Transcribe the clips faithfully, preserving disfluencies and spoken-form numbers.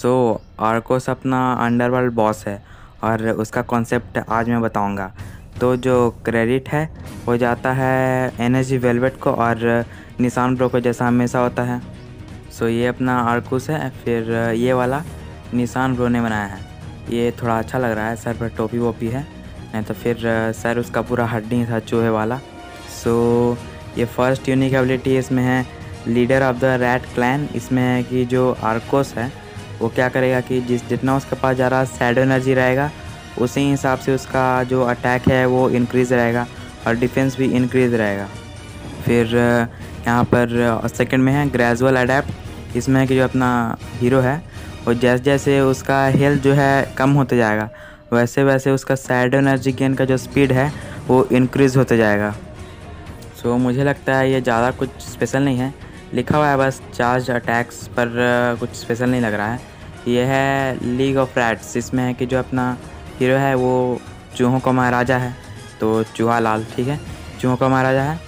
सो so, Arcos अपना underworld boss है और उसका कॉन्सेप्ट आज मैं बताऊंगा। तो जो क्रेडिट है वो जाता है एनर्जी वेलवेट को और निशान ब्रो को, जैसा हमेशा होता है। सो so, ये अपना आर्कोस है। फिर ये वाला निशान ब्रो ने बनाया है, ये थोड़ा अच्छा लग रहा है। सर पर टोपी वोपी है, नहीं तो फिर सर उसका पूरा हड्डी था चूहे वाला। सो so, ये फर्स्ट यूनिक एबिलिटी इसमें है leader of the rat clan. इसमें है कि जो आर्कोस है वो क्या करेगा कि जिस जितना उसके पास जा रहा शैडो एनर्जी रहेगा उसी हिसाब से उसका जो अटैक है वो इंक्रीज़ रहेगा और डिफेंस भी इंक्रीज़ रहेगा। फिर यहाँ पर सेकंड में है ग्रेजुअल अडेप्ट। इसमें है कि जो अपना हीरो है वो जैसे जैसे उसका हेल्थ जो है कम होते जाएगा वैसे वैसे उसका शैडो एनर्जी गेन का जो स्पीड है वो इंक्रीज़ होते जाएगा। सो मुझे लगता है ये ज़्यादा कुछ स्पेशल नहीं है, लिखा हुआ है बस चार्ज अटैक्स, पर कुछ स्पेशल नहीं लग रहा है। यह है लीग ऑफ रैट्स। इसमें है कि जो अपना हीरो है वो चूहों का महाराजा है, तो चूहा लाल, ठीक है, चूहों का महाराजा है।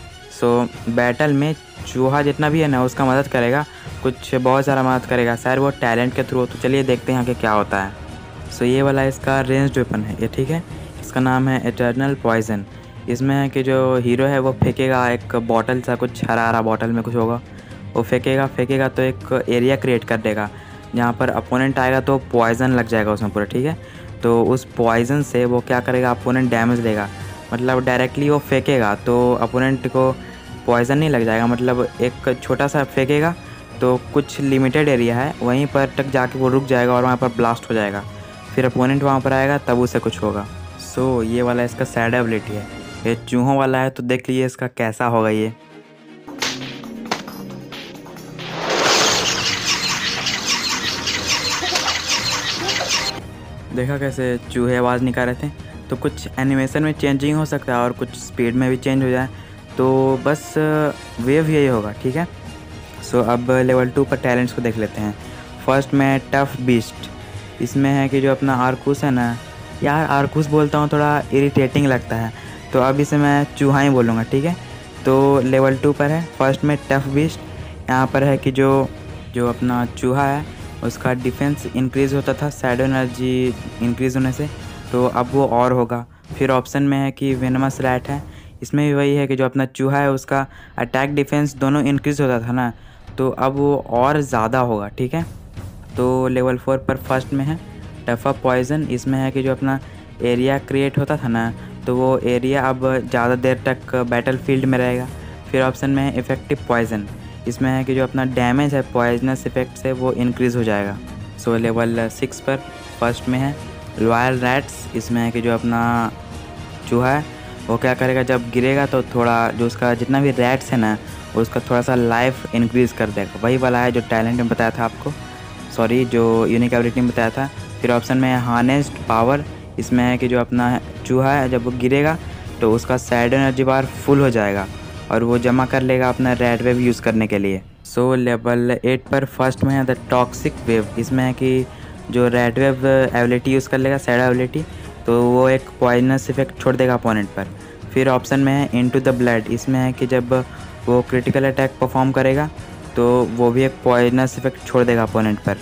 सो बैटल में चूहा जितना भी है ना उसका मदद करेगा, कुछ बहुत सारा मदद करेगा शायद वो टैलेंट के थ्रू। तो चलिए देखते हैं यहाँ के क्या होता है। सो ये वाला इसका रेंज्ड वेपन है ये, ठीक है। इसका नाम है इटर्नल पॉइजन। इसमें है कि जो हीरो है वो फेंकेगा एक बॉटल सा, कुछ हरा हरा बॉटल में कुछ होगा, वो फेंकेगा फेंकेगा तो एक एरिया क्रिएट कर देगा जहाँ पर अपोनेंट आएगा तो पॉइजन लग जाएगा उसमें पूरा, ठीक है। तो उस पॉइजन से वो क्या करेगा, अपोनेंट डैमेज देगा। मतलब डायरेक्टली वो फेंकेगा तो अपोनेंट को पॉइजन नहीं लग जाएगा, मतलब एक छोटा सा फेंकेगा तो कुछ लिमिटेड एरिया है वहीं पर तक जाके वो रुक जाएगा और वहाँ पर ब्लास्ट हो जाएगा। फिर अपोनेंट वहाँ पर आएगा तब उसे कुछ होगा। सो so, ये वाला इसका सैड एबिलिटी है। ये चूहों वाला है, तो देख लीजिए इसका कैसा होगा ये। देखा कैसे चूहे आवाज़ निकाल रहे थे। तो कुछ एनिमेशन में चेंजिंग हो सकता है और कुछ स्पीड में भी चेंज हो जाए, तो बस वेव यही होगा, ठीक है। सो so, अब लेवल टू पर टैलेंट्स को देख लेते हैं। फर्स्ट में टफ बीस्ट। इसमें है कि जो अपना आर्कोस है ना, यार आर्कोस बोलता हूँ, थोड़ा इरिटेटिंग लगता है, तो अब इसे मैं चूहा ही बोलूँगा, ठीक है। तो लेवल टू पर है फर्स्ट में टफ बीस्ट। यहाँ पर है कि जो जो अपना चूहा है उसका डिफेंस इंक्रीज़ होता था शैडो एनर्जी इंक्रीज़ होने से, तो अब वो और होगा। फिर ऑप्शन में है कि वेनम स्लाइट है। इसमें भी वही है कि जो अपना चूहा है उसका अटैक डिफेंस दोनों इंक्रीज़ होता था ना, तो अब वो और ज़्यादा होगा, ठीक है। तो लेवल फोर पर फर्स्ट में है टफ अप पॉइजन। इसमें है कि जो अपना एरिया क्रिएट होता था ना, तो वो एरिया अब ज़्यादा देर तक बैटल फील्ड में रहेगा। फिर ऑप्शन में है इफेक्टिव पॉइजन। इसमें है कि जो अपना डैमेज है पॉइजनस इफेक्ट से वो इंक्रीज़ हो जाएगा। सो लेवल सिक्स पर फर्स्ट में है लॉयल रैट्स। इसमें है कि जो अपना चूहा है वो क्या करेगा, जब गिरेगा तो थोड़ा जो उसका जितना भी रैट्स है ना उसका थोड़ा सा लाइफ इंक्रीज़ कर देगा। वही वाला है जो टैलेंट में बताया था आपको, सॉरी जो यूनिक एबिलिटी में बताया था। फिर ऑप्शन में है हार्नेस्ड पावर। इसमें है कि जो अपना चूहा है जब वो गिरेगा तो उसका शैडो एनर्जी बार फुल हो जाएगा और वो जमा कर लेगा अपना रेड वेव यूज़ करने के लिए। सो लेवल एट पर फर्स्ट में है द टॉक्सिक वेव। इसमें है कि जो रेड वेव एबिलिटी यूज़ कर लेगा शैडो एबिलिटी, तो वो एक पॉइजनस इफेक्ट छोड़ देगा अपोनेंट पर। फिर ऑप्शन में है इनटू द ब्लड। इसमें है कि जब वो क्रिटिकल अटैक परफॉर्म करेगा तो वो भी एक पॉइजनस इफेक्ट छोड़ देगा अपोनेंट पर।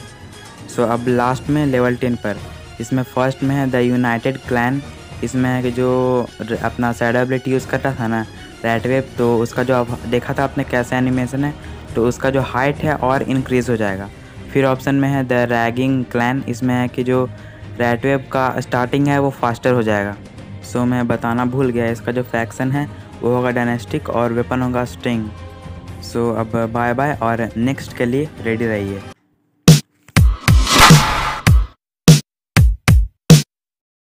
सो so, अब लास्ट में लेवल टेन पर, इसमें फर्स्ट में है द यूनाइटेड क्लैन। इसमें है कि जो अपना शैडो एबिलिटी यूज़ करता था ना रैट वेव, तो उसका जो आप देखा था आपने कैसा एनिमेशन है, तो उसका जो हाइट है और इंक्रीज़ हो जाएगा। फिर ऑप्शन में है द रैगिंग क्लैन। इसमें है कि जो रैट वेव का स्टार्टिंग है वो फास्टर हो जाएगा। सो so, मैं बताना भूल गया, इसका जो फ्रैक्शन है वो होगा डायनेस्टिक और वेपन होगा स्टिंग। सो so, अब बाय बाय और नेक्स्ट के लिए रेडी रहिए।